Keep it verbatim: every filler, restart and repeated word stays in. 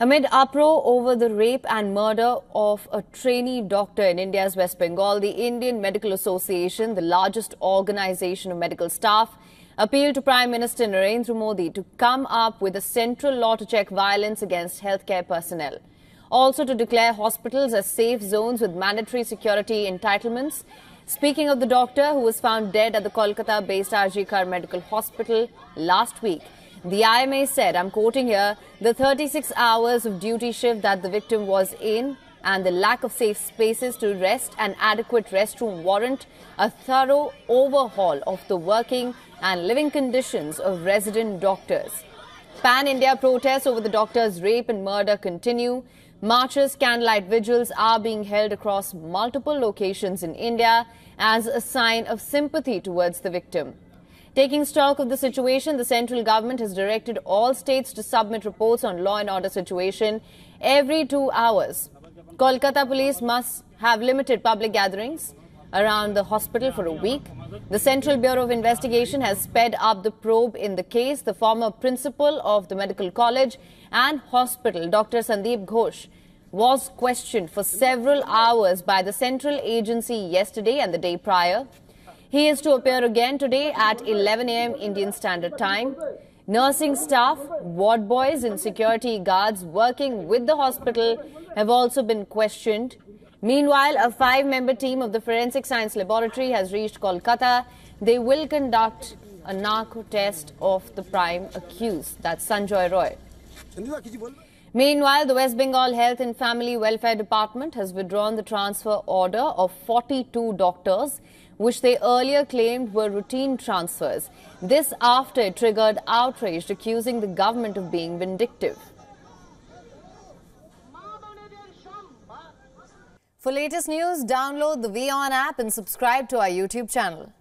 Amid uproar over the rape and murder of a trainee doctor in India's West Bengal, the Indian Medical Association, the largest organization of medical staff, appealed to Prime Minister Narendra Modi to come up with a central law to check violence against healthcare personnel. Also to declare hospitals as safe zones with mandatory security entitlements. Speaking of the doctor who was found dead at the Kolkata-based R G Kar Medical Hospital last week, the I M A said, I'm quoting here, the thirty-six hours of duty shift that the victim was in and the lack of safe spaces to rest and adequate restroom warrant a thorough overhaul of the working and living conditions of resident doctors. Pan-India protests over the doctor's rape and murder continue. Marches, candlelight vigils are being held across multiple locations in India as a sign of sympathy towards the victim. Taking stock of the situation, the central government has directed all states to submit reports on law and order situation every two hours. Kolkata police must have limited public gatherings around the hospital for a week. The Central Bureau of Investigation has sped up the probe in the case. The former principal of the medical college and hospital, Doctor Sandeep Ghosh, was questioned for several hours by the central agency yesterday and the day prior. He is to appear again today at eleven A M Indian Standard Time. Nursing staff, ward boys and security guards working with the hospital have also been questioned. Meanwhile, a five-member team of the Forensic Science Laboratory has reached Kolkata. They will conduct a narco test of the prime accused, that's Sanjoy Roy. Meanwhile, the West Bengal Health and Family Welfare Department has withdrawn the transfer order of forty-two doctors, which they earlier claimed were routine transfers. This after it triggered outrage, accusing the government of being vindictive. For latest news, download the WION app and subscribe to our YouTube channel.